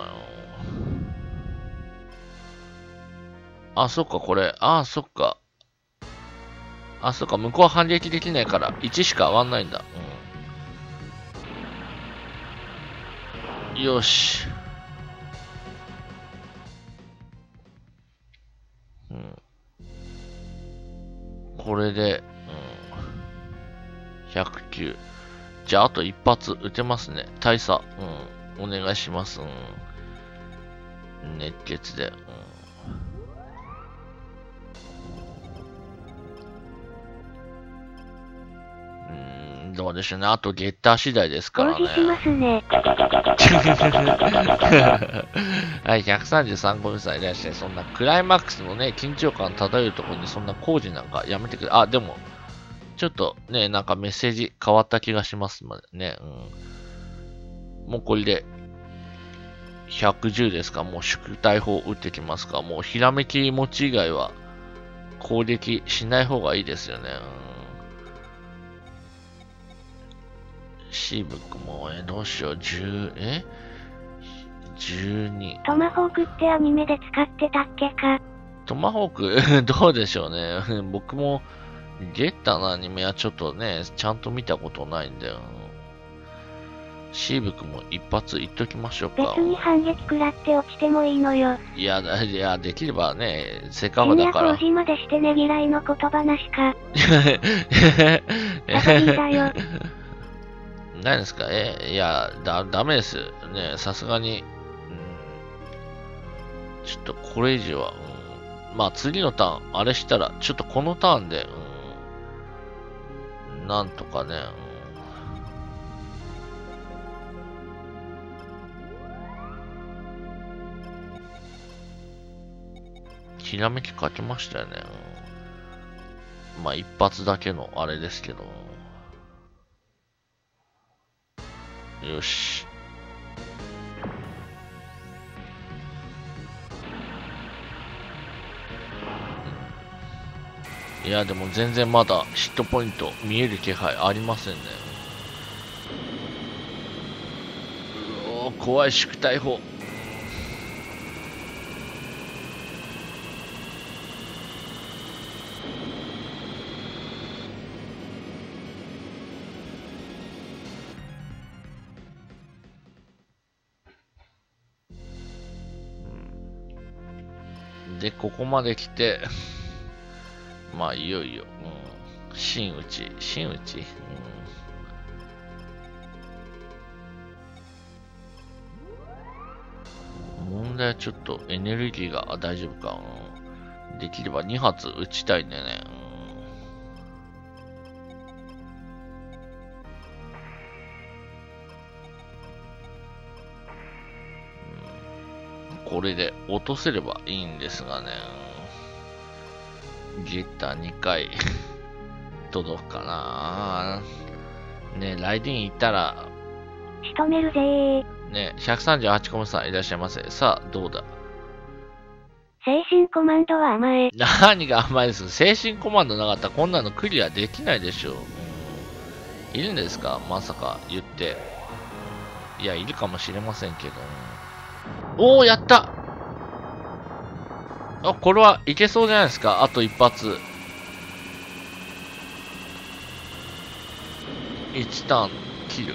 あ、そっか、これ、あ、そっか。あ、そっか、向こうは反撃できないから、いちしか上がんないんだ。うん、よし。これで、うん、ひゃくきゅう。じゃあ、あと一発撃てますね。大差。うん。お願いします。うん、熱血で。うん、どうでしょうね。あとゲッター次第ですからね。はい、ひゃくさんじゅうさんごめんなさい。いらっしゃい。そんなクライマックスのね、緊張感漂うところにそんな工事なんかやめてくれ。あ、でも、ちょっとね、なんかメッセージ変わった気がしますまでね。うん、もうこれでひゃくじゅうですか。もう宿題法打ってきますか。もうひらめき持ち以外は攻撃しない方がいいですよね。うん、シーブックも、え、どうしよう、じゅう、えじゅうに。トマホークってアニメで使ってたっけか。トマホークどうでしょうね。僕もゲッターのアニメはちょっとね、ちゃんと見たことないんだよ。シーブックも一発言っときましょうか。別に反撃食らって落ちてもいいのよ。いや、いや、できればね、せっかくだから。みんなこうじまでしてねぎらいの言葉なしか。遊びだよ。ないですか。え、いや、だ、ダメです。ね、さすがに、うん。ちょっとこれ以上は、うん、まあ次のターン、あれしたら、ちょっとこのターンで、うん、なんとかね、うん、ひらめきかけましたよね。うん、まあ一発だけのあれですけど、よし。いや、でも全然まだヒットポイント見える気配ありませんね。うお、怖い宿題法。で、ここまで来て、まあ、いよいよ、うん、真打ち、真打ち、うん、問題はちょっとエネルギーが大丈夫か、うん、できればに発打ちたいんだよね。うん、これで落とせればいいんですがね。ゲッターにかい届くかな。ね、ライディン行ったら仕留めるぜ。ね、ひゃくさんじゅうはちコマさんいらっしゃいませ。さあ、どうだ。精神コマンドは甘え。何が甘いです。精神コマンドなかったらこんなのクリアできないでしょう。うん、いるんですか、まさか言って。いや、いるかもしれませんけど。おお、やった。あ、これはいけそうじゃないですか。あと一発。いちターン切る。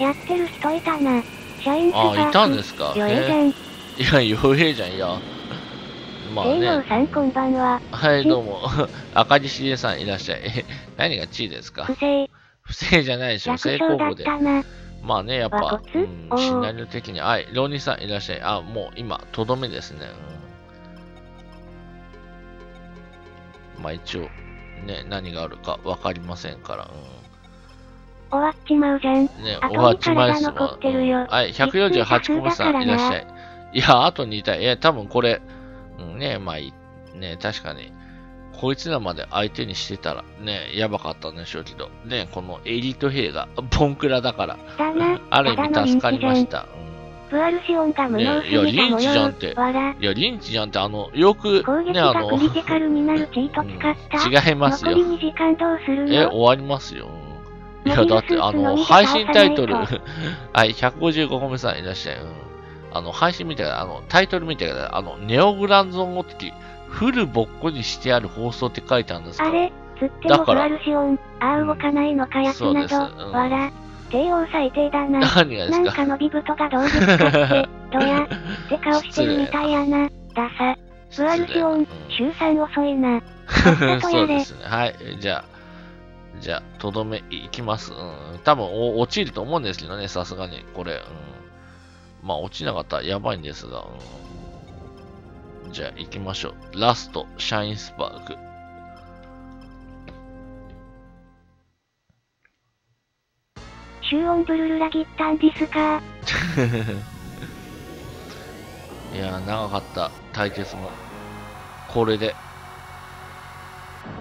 やってる人いたな。社員さん。あ、いたんですか。余裕じゃん。いや、余裕じゃん。いや。まあね。さん、こんばんは。はい、どうも。赤字しげさんいらっしゃい。何が地位ですか。不正。不正じゃないでしょ。正攻法で。まあね、やっぱ、うん、シナリオ的に、はい、浪人さんいらっしゃい。あ、もう今、とどめですね。うん、まあ一応、ね、何があるか分かりませんから。うん、終わっちまうじゃん。ね、終わっちまいそう。はい、ひゃくよんじゅうはちコマさんいらっしゃい。いや、あとに体、いや、多分これ、うん、ね、まあいい、ね、確かに、こいつらまで相手にしてたらね、やばかったんでしょうけど、ね、このエリート兵がボンクラだから、ある意味助かりました。ブアルシオンが無能すぎた模様。いや、リンチじゃんって、いや、リンチじゃんって、あの、よく、ね、あの、違いますよ。え、終わりますよ。いや、だって、あの、配信タイトル、はい、ひゃくごじゅうごコメさんいらっしゃい。うん、あの、配信見てください。あの、タイトル見てください。あの、ネオグランゾンゴテキ。フルボッコにしてある放送って書いてあるんですか。あれ、つってもブアルシオン、ああ動かないのかやつなど、うん、わら、帝王最低だな。何がですか。なんかのビブトが動物化って、どや、って顔してるみたいやな、ださ。ブアルシオン、週さん遅いな。そうですね、はい、じゃあ、じゃあ、とどめいきます。うん。多分、落ちると思うんですけどね、さすがに。これ、うん。まあ、落ちなかったらやばいんですが。うん、じゃあ、行きましょう。ラスト、シャインスパーク。シューオンブルルラギッタンディスカー。いやー、長かった。対決も。これで。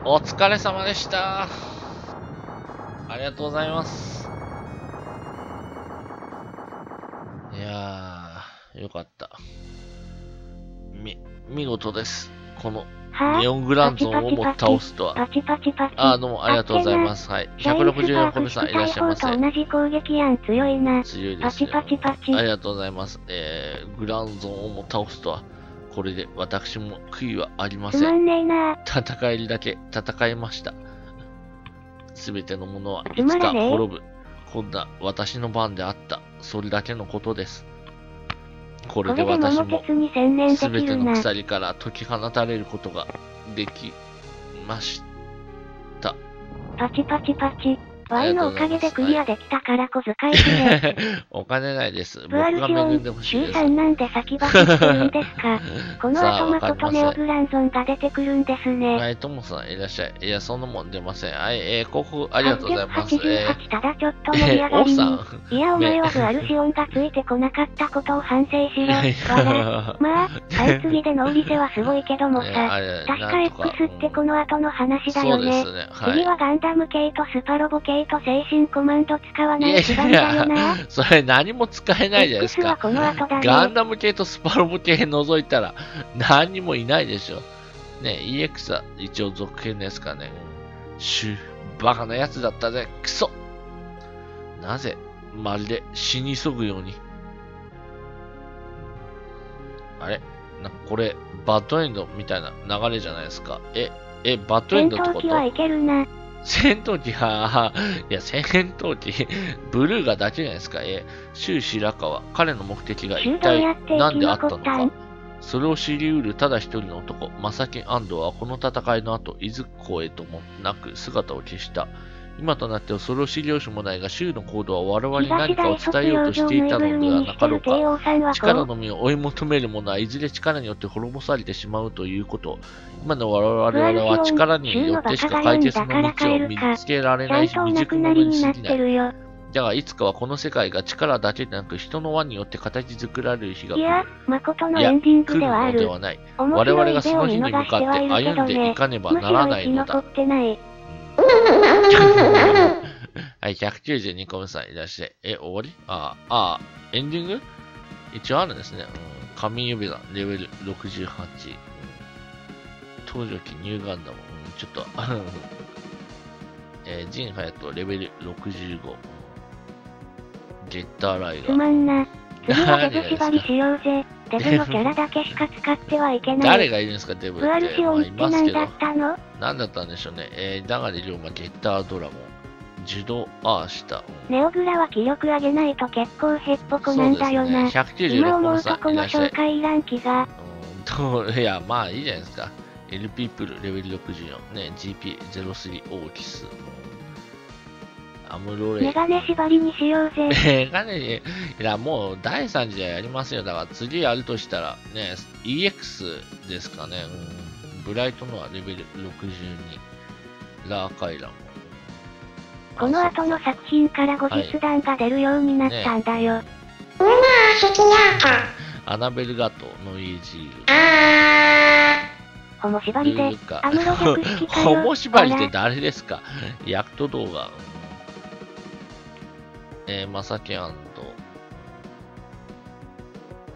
お疲れ様でした。ありがとうございます。いやー、よかった。み、見事です。この、ネオングランゾンをも倒すとは。ああ、どうもありがとうございます。はい。ひゃくろくじゅうよんこめさんいらっしゃいませ。同じ攻撃案強いな。強いですね。ありがとうございます。えー、グランゾンをも倒すとは。これで私も悔いはありません。つまんねえな。戦えるだけ戦いました。すべてのものはいつか滅ぶ。今度は私の番であった。それだけのことです。これで私もすべての鎖から解き放たれることができました。パチパチパチ。ワイのおかげでクリアできたから小遣いくれ。お金ないです。僕が恵んでほしいです。シューさんなんで先走ってるんですか。この後マコとネオグランゾンが出てくるんですね。はい、ともさんいらっしゃい。いや、そんなもん出ません。はい、えー、広告ありがとうございます。はちはちはちただちょっと盛り上がりに。いや、お前はグアルシオンがついてこなかったことを反省しろ。まあ、相次ぎでの売り手はすごいけどもさ、確か X ってこの後の話だよね。次はガンダム系とスパロボ系と精神コマンド使わない気がだよな。それ何も使えないじゃないですか。ね、ガンダム系とスパロボ系除いたら何にもいないでしょ。ね、イーエックス は一応続編ですかね。シュー、バカなやつだったぜ、クソ。なぜ、まるで死に急ぐように。あれなんかこれ、バッドエンドみたいな流れじゃないですか。え、え、バッドエンドってこと？戦闘機は、いや、戦闘機、ブルーガだけじゃないですか。え、シュー白川、彼の目的が一体何であったのか。それを知りうるただ一人の男、マサキ安藤はこの戦いの後、伊豆港へともなく姿を消した。今となってはそれを知りようしもないが、シューの行動は我々に何かを伝えようとしていたのではなかろうか。力のみを追い求める者はいずれ力によって滅ぼされてしまうということ。今の我々は力によってしか解決の道を見つけられない未熟者に過ぎない。だがいつかはこの世界が力だけでなく人の輪によって形作られる日が来る。いや、誠のエンディングではある。我々がその日に向かって歩んでいかねばならないのだ。はい、ひゃくきゅうじゅうにこめさんいらっしゃい。え、終わり？あーあー、エンディング一応あるんですね。うん、神指弾、レベルろくじゅうはち。登場期ニューガンダム、うん、ちょっと、えー、ジンハヤト、レベルろくじゅうご。ゲッターライガー。つまんな。次はデブ縛りしようぜ。デブのキャラだけしか使ってはいけない。誰がいるんですか、デブって。グアルシオンって何だったの？何だったんでしょうね。えー、流れ龍馬、ゲッタードラゴン。自動アーした。ネオグラは気力上げないと結構ヘッポコなんだよな。今思うとこの紹介いらん気が。いや、まあいいじゃないですか。エルピー プルレベルろくじゅうよん、ね、ジーピーゼロスリー オーキス。アムロレメガネ縛りにしようぜ。メガネに、いや、もうだいさん次はやりますよ。だから次やるとしたら、ね、イーエックス ですかね。うん、ブライトのはレベルろくじゅうに、ラーカイラム。この後の作品から後日談が出るようになったんだよ。うわぁ、好きやか。アナベルガト、ノイジール。あー。ホモ縛りで、アムロ百式かよ。ホモ縛りって誰ですか？ヤクト動画。えー、マサケアンと、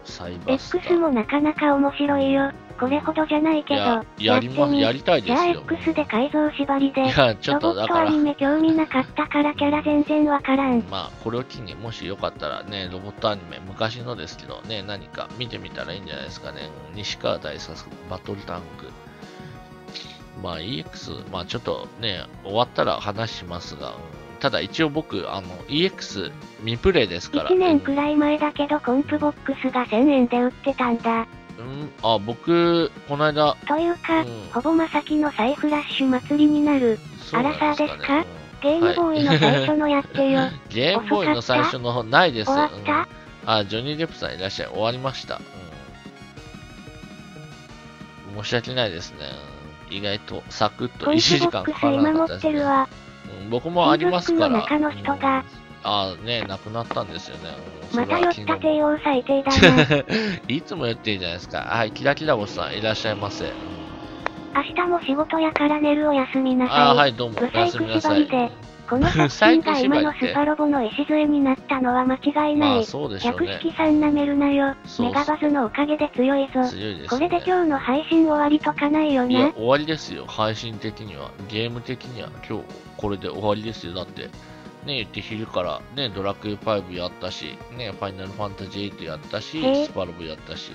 サイバスター。X もなかなか面白いよ。これほどじゃないけど、や, やります、やりたいですよ。じゃあ X で改造縛りで、ちょっとだからロボットアニメ興味なかったからキャラ全然わからん。まあ、これを機にもしよかったらね、ロボットアニメ、昔のですけどね、何か見てみたらいいんじゃないですかね。西川大作、バトルタンク。まあ イーエックス、まあちょっとね、終わったら話しますが、ただ一応僕、あの、イーエックス 未プレイですから。いちねんくらい前だけど、コンプボックスがせんえんで売ってたんだ。うん、あ、僕、この間。というか、うん、ほぼまさきの再フラッシュ祭りになる、アラサーですか？ゲームボーイの最初のやってよ。ゲームボーイの最初の方ないです。終わった、うん、あ、ジョニー・デップさんいらっしゃい。終わりました。うん、申し訳ないですね。意外とサクッといちじかんかからなかったですね。うん、僕もありますから。の中の人が、うん、ああね、亡くなったんですよね。また寄った帝王最低だな。いつも寄っていいじゃないですか。はい、キラキラボさんいらっしゃいませ。明日も仕事やから寝る、おやすみなさい。あ、はい、どうも。おやすみなさい。この作品が今のスパロボの礎になったのは間違いない。百式さんなめるなよ。メガバズのおかげで強いぞ。これで今日の配信終わりとかないよね。いや、終わりですよ。配信的には、ゲーム的には今日これで終わりですよ。だってね、言って昼からね、ドラクエファイブやったし、ね、ファイナルファンタジーエイトやったし、スパロボやったし、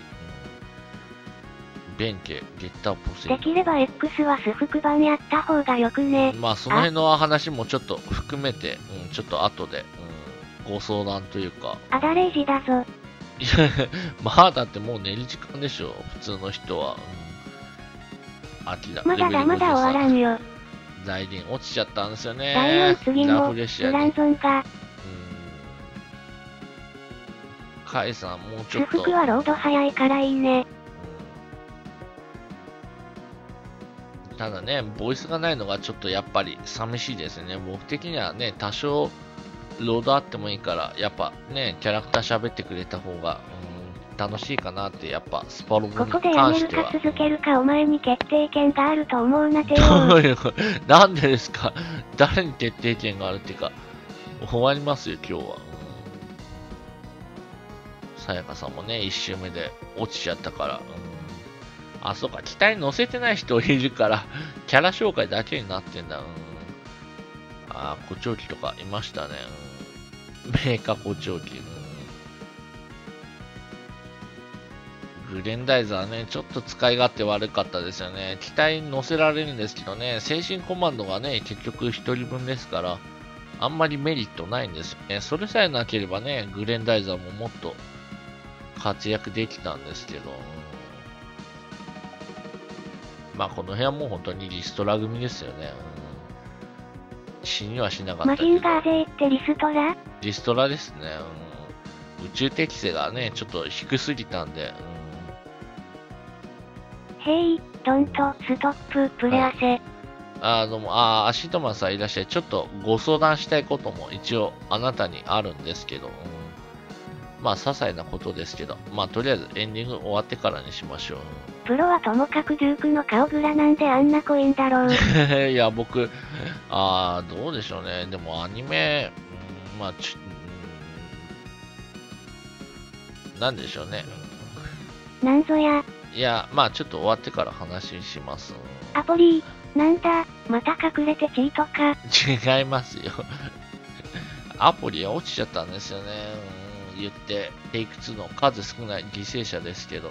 弁慶、ゲッターポセイド。できれば X はス服版やった方がよくね。まあ、その辺の話もちょっと含めて、うん、ちょっと後で、うん、ご相談というか。アダレージだぞ。まあ、だってもう寝る時間でしょ、普通の人は。うん、秋だ。まだだ、まだ終わらんよ。雷電落ちちゃったんですよね。ラフレシアに。カイさん、もうちょっと。服はロード早いからいいね。ただね、ボイスがないのがちょっとやっぱり寂しいですね。僕的にはね、多少ロードあってもいいから、やっぱね、キャラクター喋ってくれた方が、うん、楽しいかなって、やっぱスパロボに関しては。ここでやめるか続けるか、お前に決定権があると思うな、てよ。なんでですか、誰に決定権があるっていうか、終わりますよ、今日は。さやかさんもね、いち周目で落ちちゃったから。うん、あ、そうか、機体乗せてない人いるから、キャラ紹介だけになってんだ。うん、ああ、補聴器とかいましたね。うん、メーカー補聴器、うん。グレンダイザーね、ちょっと使い勝手悪かったですよね。機体乗せられるんですけどね、精神コマンドがね、結局ひとりぶんですから、あんまりメリットないんですよね。それさえなければね、グレンダイザーももっと活躍できたんですけど。まあ、この辺はもう本当にリストラ組ですよね。うん、死にはしなかったけど。マジンガー勢ってリストラ？リストラですね。うん、宇宙適性がね、ちょっと低すぎたんで。ヘイ、ドント、ストップ、プレアセ。あ、どうも、あ、アシトマンさんいらっしゃい。ちょっとご相談したいことも一応あなたにあるんですけど、うん、まあ、些細なことですけど、まあ、とりあえずエンディング終わってからにしましょう。プロはともかくデュークの顔グラなんであんな濃いんだろう。いや、僕、あー、どうでしょうね。でもアニメ、うん、まあ、ち、うん、なんでしょうね。なんぞや。いや、まあ、ちょっと終わってから話します。アポリー、なんだ、また隠れてチートか。違いますよ。アポリー落ちちゃったんですよね。うん、言って、テイクツーの数少ない犠牲者ですけど。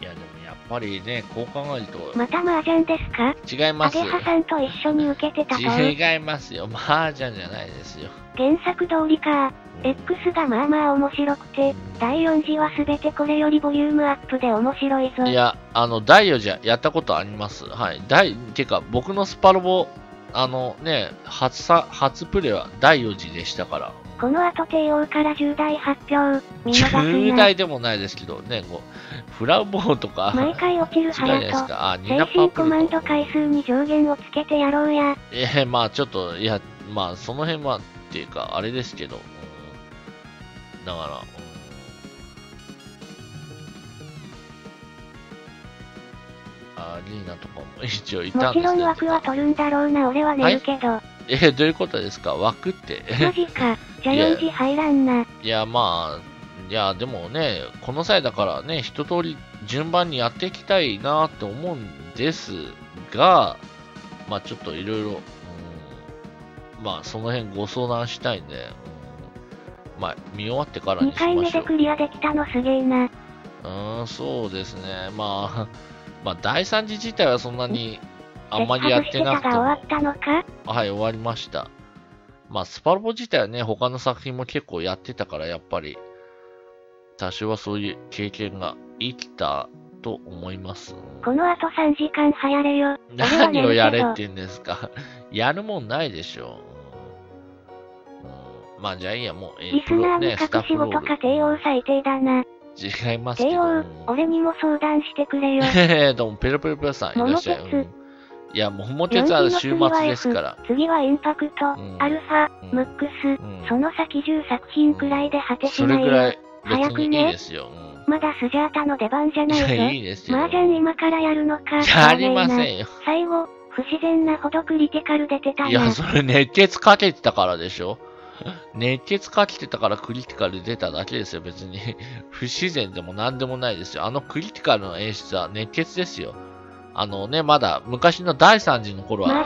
うん、やっぱりね、こう考えると。また麻雀ですか？違いますよ。アゲハさんと一緒に受けてたから。違いますよ。麻雀じゃないですよ。原作通りか。X がまあまあ面白くて、だいよん次は全てこれよりボリュームアップで面白いぞ。いや、あの、だいよん次はやったことあります。はい。第、てか、僕のスパロボ、あのね、初さ、初プレイはだいよん次でしたから。この後帝王から重大発表。重大でもないですけどね、こうフラウボーとか毎回落ちるハヤト、精神コマンド回数に上限をつけてやろうや。えー、まあちょっと、いや、まあその辺はっていうかあれですけど、うん、だから、うん、あー、リーナとかも一応いたんですけど、もちろん枠は取るんだろうな、俺は寝るけど。はい、えー、どういうことですか、枠って。マジか、じゃよん次入らんな。いや、まあ、いや、でもね、この際だからね、一通り順番にやっていきたいなって思うんですが、まあ、ちょっといろいろ、まあ、その辺ご相談したいんで、うん、まあ、見終わってからにしましょう。にかいめでクリアできたのすげえな。うん、そうですね、まあ、まあ、だいさん次自体はそんなに、あんまりやってなくても。はい、終わりました。まあ、スパロボ自体はね、他の作品も結構やってたから、やっぱり、多少はそういう経験が生きたと思います。この後さんじかんはやれよ。何をやれって言うんですか。やるもんないでしょ。まあじゃあいいや、もう、えー、リスナーに隠し事か帝王最低だな。違いますけど。帝王、俺にも相談してくれよ。ええ、どうも、ペロペロペロさんいらっしゃい。うん、いや、もう、桃鉄は週末ですから。次はインパクト、うん、アルファ、ムックス、うん、その先じゅっさくひんくらいで果てしないよ。それくらい、早くね。いいですよ。うん、まだスジャータの出番じゃないぜ。いいですよ。麻雀今からやるのか。やりませんよ。最後、不自然なほどクリティカル出てたな。いや、それ熱血かけてたからでしょ。熱血かけてたからクリティカル出ただけですよ、別に。不自然でも何でもないですよ。あのクリティカルの演出は熱血ですよ。あのね、まだ昔のだいさんじの頃は、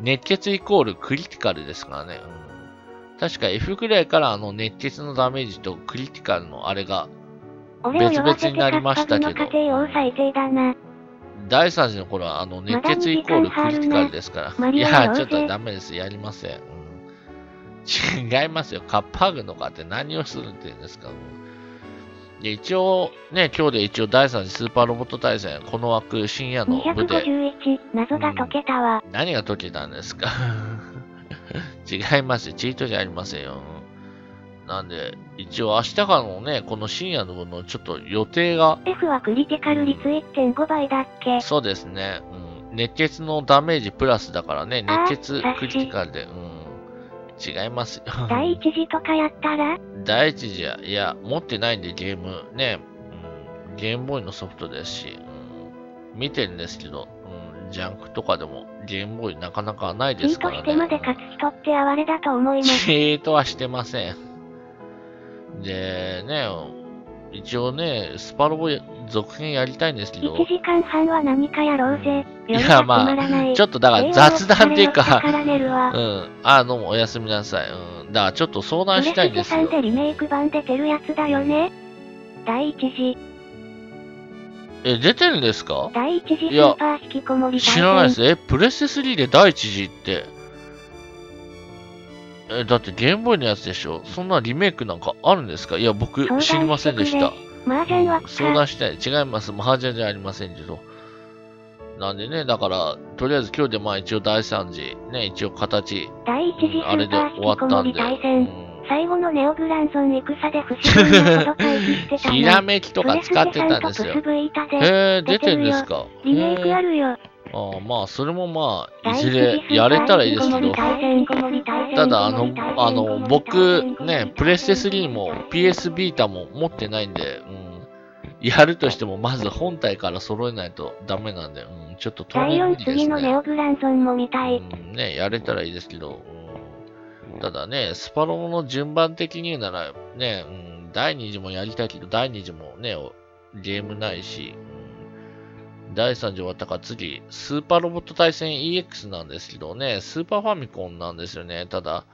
熱血イコールクリティカルですからね。うん、確か F くらいからあの熱血のダメージとクリティカルのあれが別々になりましたけど、だいさんじの頃はあの熱血イコールクリティカルですから。いや、ちょっとダメです。やりません。違いますよ。カッパグのかって何をするって言うんですか。で、一応、ね、今日で一応だいさんじスーパーロボット大戦、この枠、深夜の部で。謎が解けたわ。うん、何が解けたんですか。違いますよ。チートじゃありませんよ。なんで、一応明日からのね、この深夜の部のちょっと予定が。F はクリティカル率 いってんご 倍だっけ。そうですね。うん。熱血のダメージプラスだからね、熱血クリティカルで。うん。違いますよ。第一次とかやったら第一次はいや、持ってないんでゲームね、うん、ゲームボーイのソフトですし、うん、見てるんですけど、うん、ジャンクとかでもゲームボーイなかなかないですからね。チートしてまで勝つ人って哀れだと思います。チートはしてません。で、ね、一応ね、スパロボ続編やりたいんですけど。いちじかんはんは何かやろうぜ。いや、まあ、ちょっとだから雑談っていうか、うん。あ、どうもおやすみなさい。うん。だからちょっと相談したいんですよ。でリメイク版出てるやつだよね。第一次。え、出てるんですか？第一次スーパー引きこもり。知らないです。え、プレステスリーで第一次って。え、だってゲームボーイのやつでしょ。そんなリメイクなんかあるんですか？いや、僕知りませんでした。相談したい。違います。マージャンじゃありませんけど。なんでね、だから、とりあえず今日でまあ一応だいさんじ、ね、一応形、うん、あれで終わったんで。最後のネオグランゾン戦で不思議なこと回避してた。ひらめきとか使ってたんですよ。へえ、出てるんですか。リメイクあるよ。ああ、まあ、それもまあ、いずれやれたらいいですけど、ただ、あの、あの、僕、ね、プレステスリーも ピーエス ビータも持ってないんで、うん、やるとしても、まず本体から揃えないとダメなんで、うん、ちょっと遠いですね。次のネオグランゾンも見たい。うん、ね、やれたらいいですけど、うん、ただね、スパロボの順番的に言うなら、ね、うん、だいに次もやりたいけど、だいに次もね、ゲームないし、だいさんじ終わったか次、スーパーロボット対戦 イーエックス なんですけどね、スーパーファミコンなんですよね。ただ、